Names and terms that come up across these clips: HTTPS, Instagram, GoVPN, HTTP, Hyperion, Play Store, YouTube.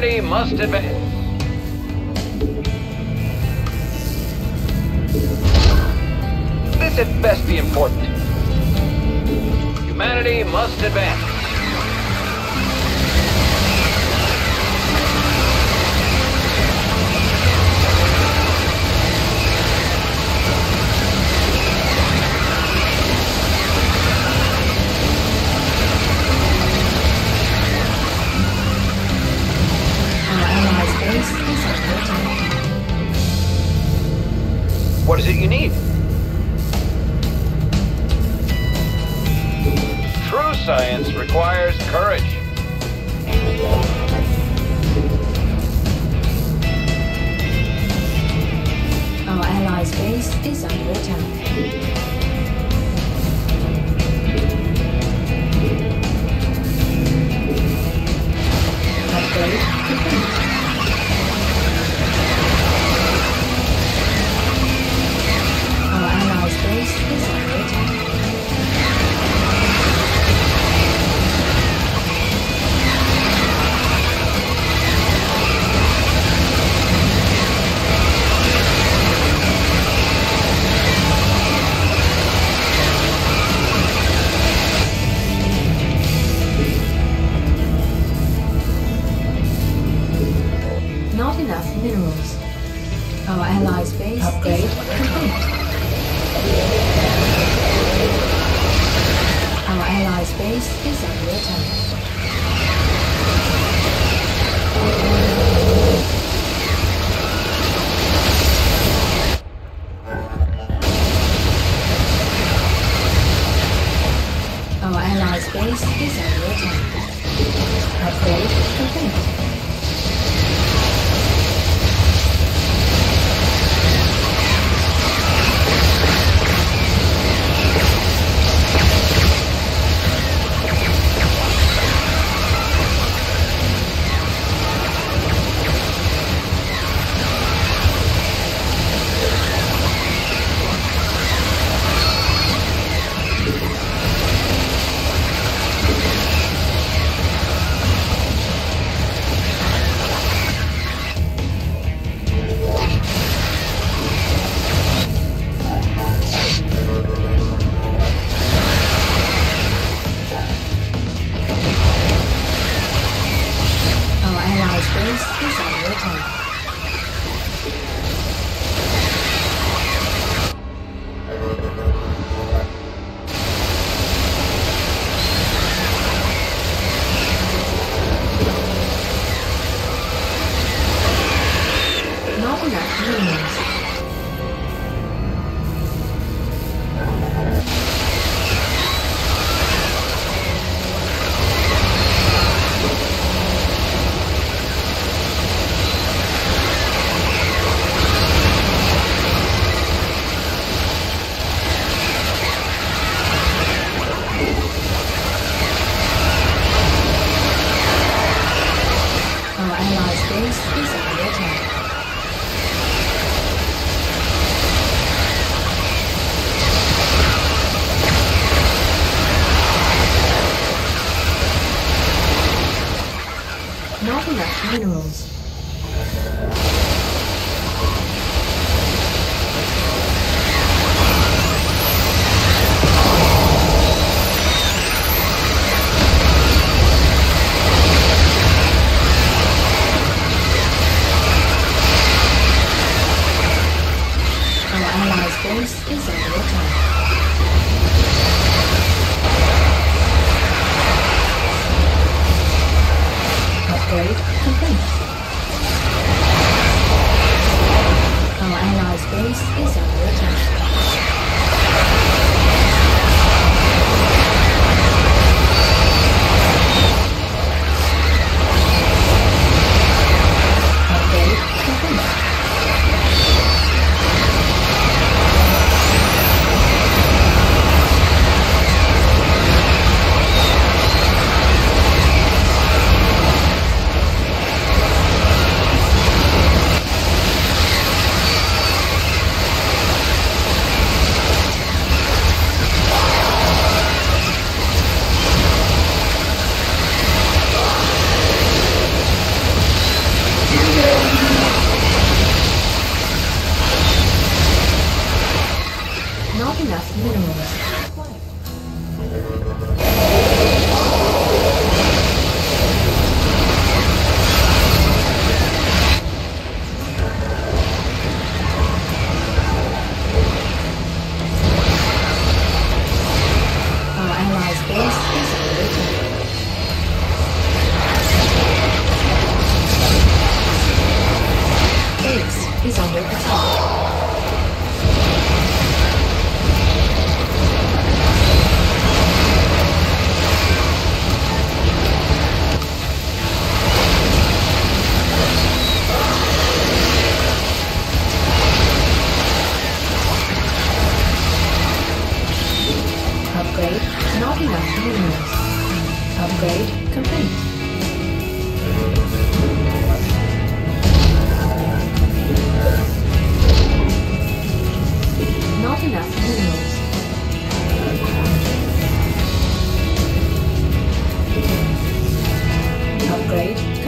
Humanity must advance. This at best be important. Humanity must advance. What is it you need? True science requires courage. Our allies' base is under attack. Upgrade complete. Not enough minerals. Our allies' base upgrade complete. Our allies' base is under attack. Our allies' base is under attack. Upgrade complete. Minerals. Our allies' base is under attack. Upgrade complete. Our allies' base is under attack. Upgrade complete.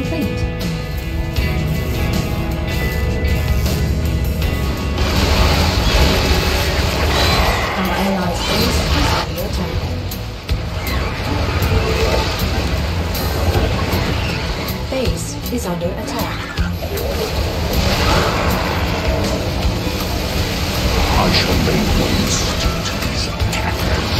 complete. Our allies' base is under attack. Base is under attack. I shall make waste to these attackers.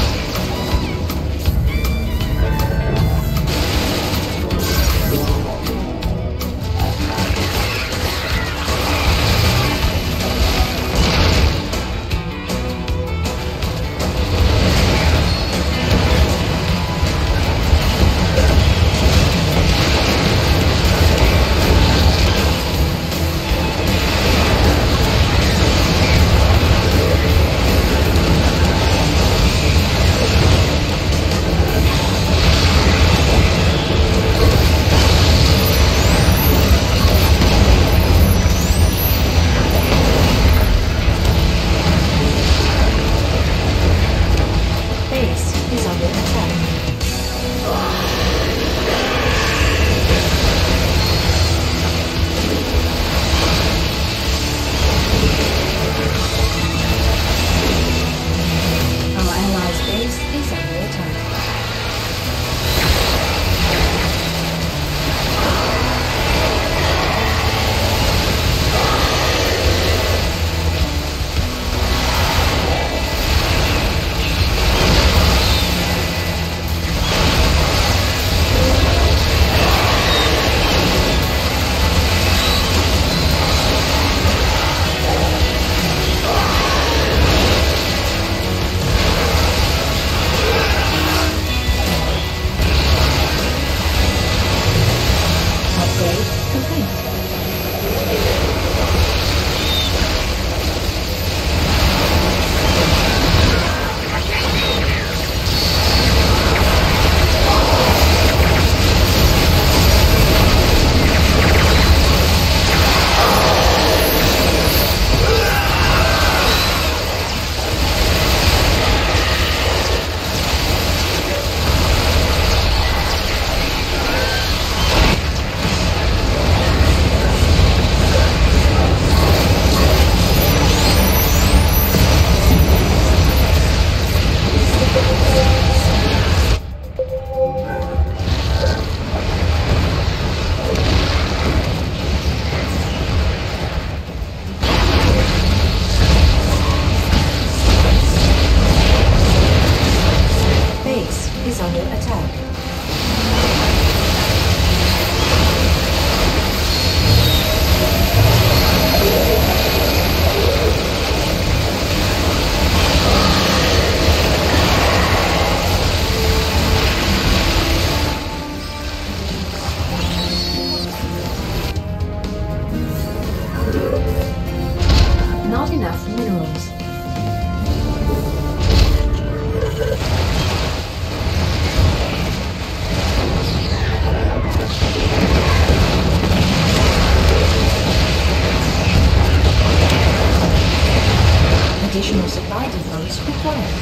Additional supply depots required.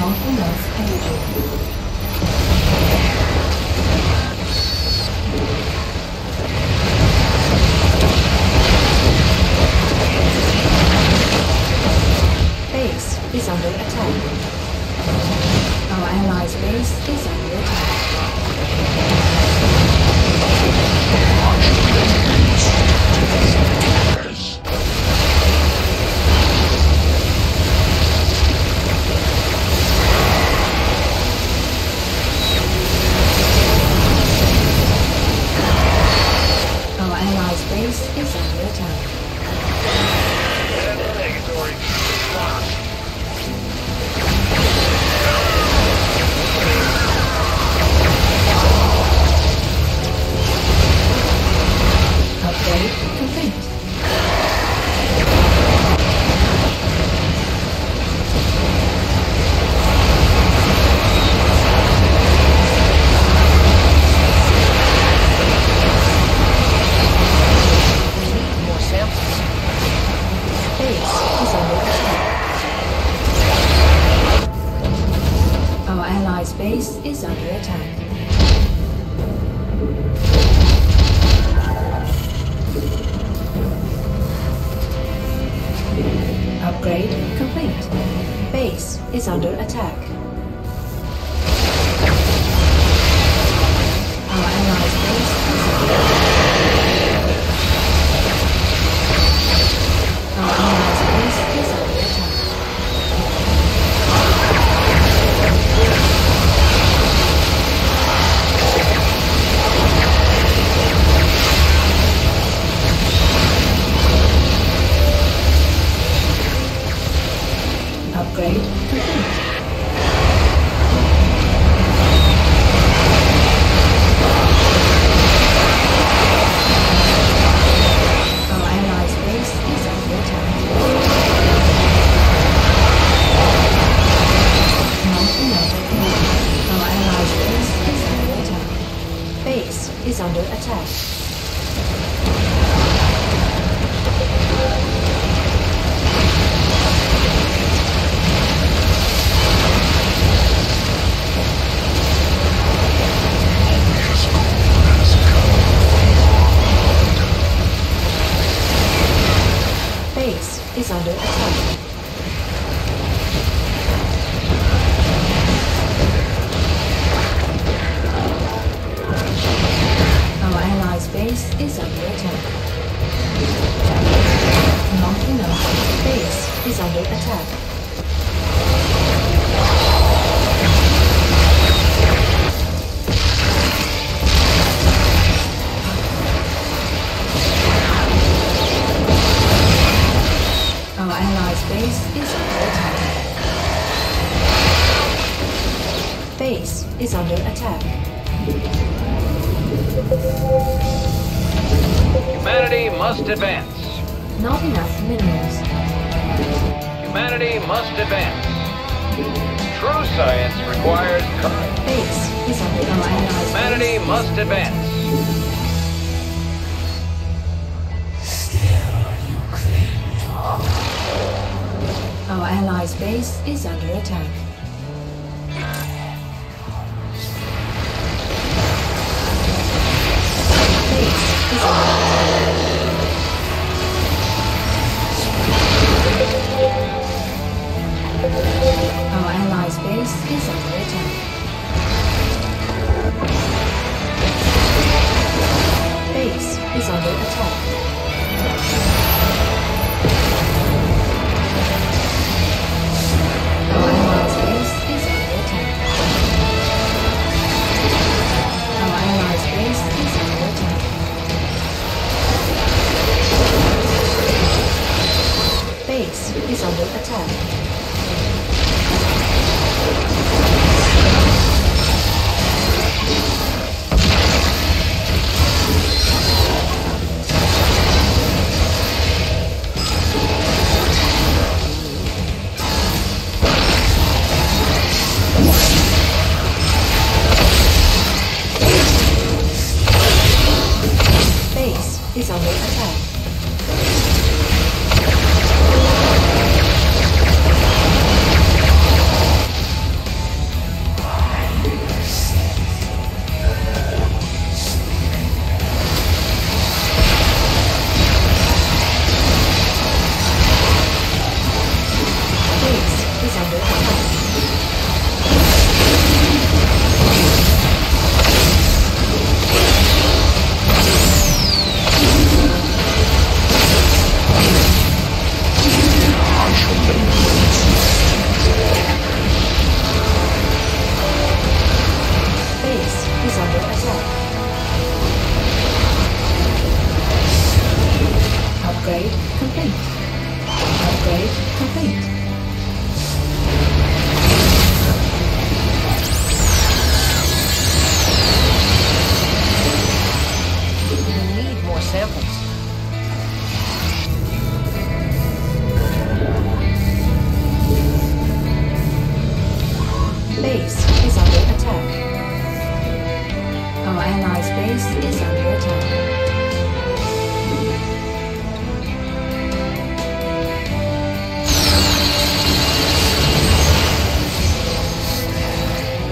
Not enough energy. Base is under attack. Our allies' base is under attack. Complete. base is under attack. Upgrade complete. Base is under attack. Our allies' base is under attack. Our allies' base is under attack. Upgrade complete.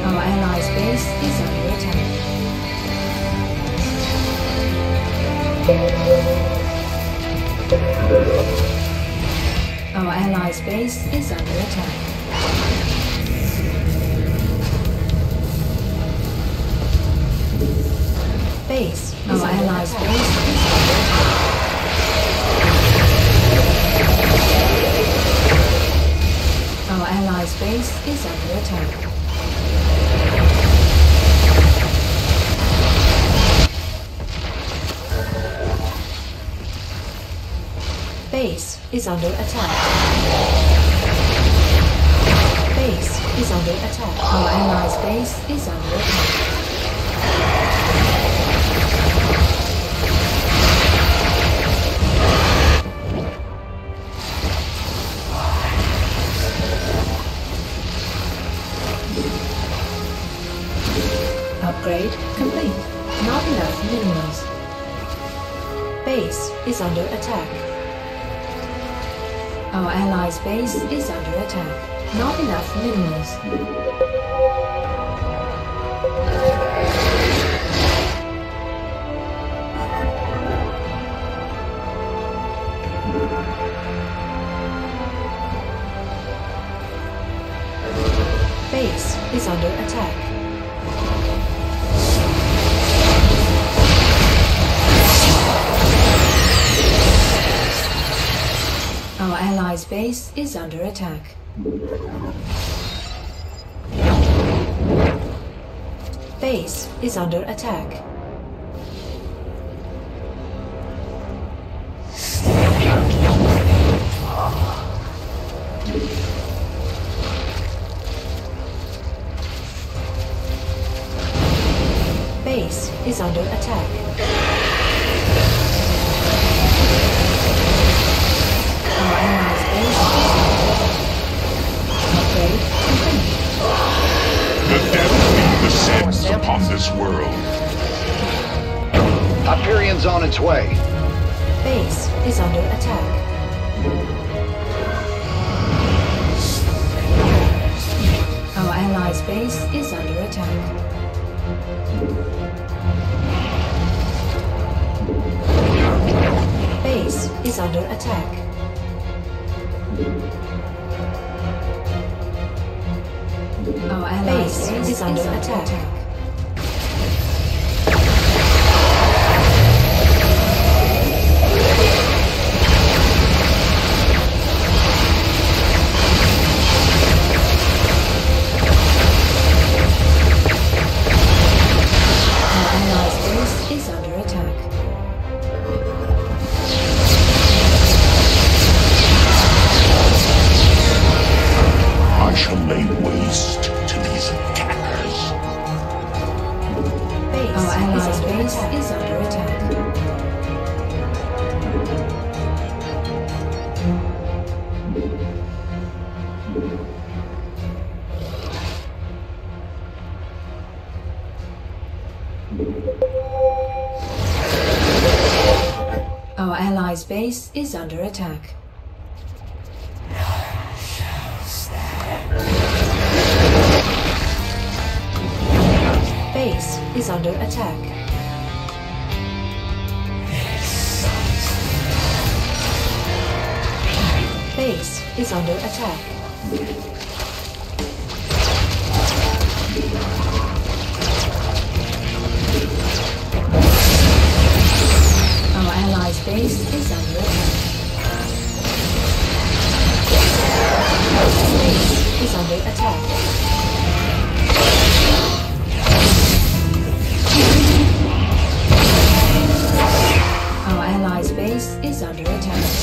Our allies' base is under attack. Our allies' base is under attack. Base. Our allies' base is under attack. Our allies' base is under attack. Base is under attack. Base is under attack. Our allies' base is under attack. Upgrade complete. Not enough minerals. Base is under attack. Our allies' base is under attack. Not enough minerals. Base is under attack. Our allies' base is under attack. Base is under attack. Base is under attack. Upon this world. Hyperion's on its way. Base is under attack. Our allies' base is under attack. Base is under attack. Our allies' base is under attack. Our allies' base is under attack. Base is under attack. Base is under attack. Base is under attack. Base is under attack. Our allies' base is under attack. Base is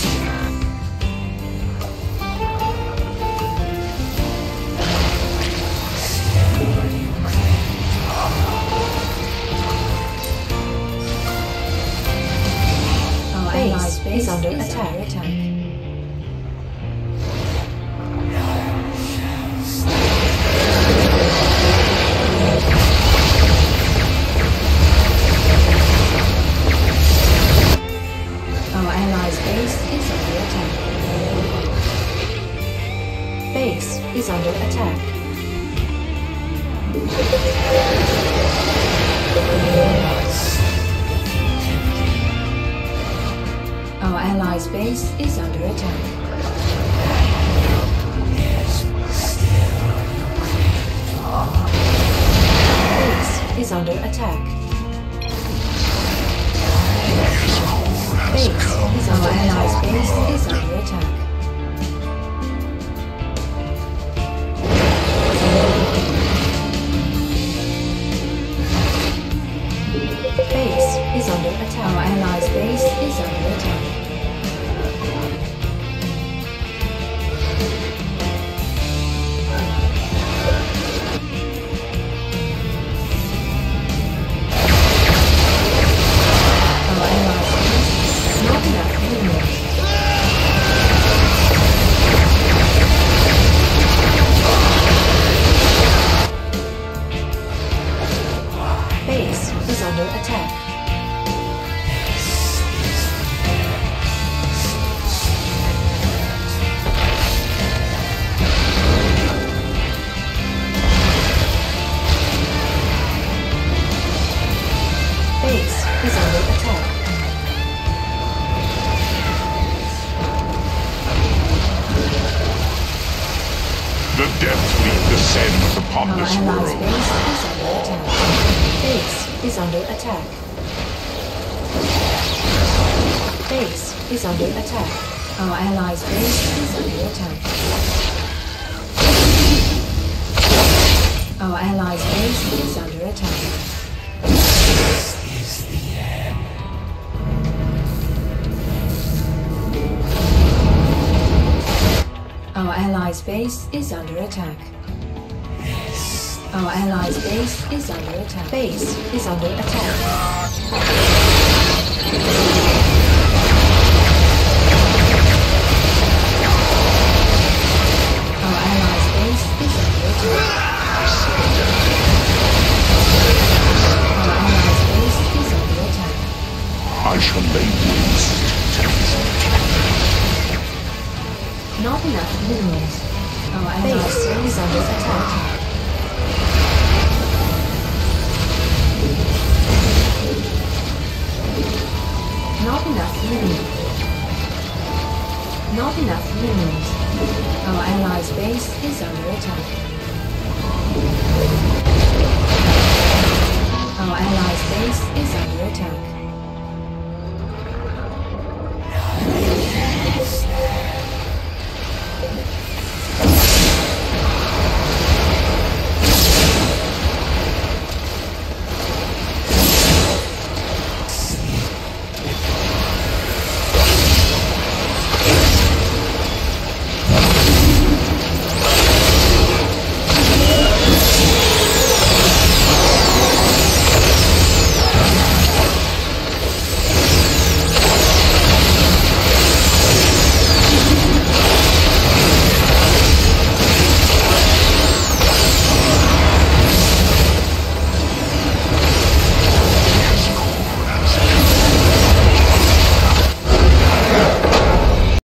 under attack. Our allies' base Our allies' base is under attack. Base is under attack. Base is our allies' base is under attack. Base is under attack. Our allies' base is under attack. Base is under attack. Our allies' base is under attack. Base is under attack. Our allies' base is under attack. Our allies' base is under attack. I shall lay waste. Not enough minerals. Our base is under attack. Not enough minerals. Not enough minerals. Our allies' base is under attack. Our allies' base is under attack.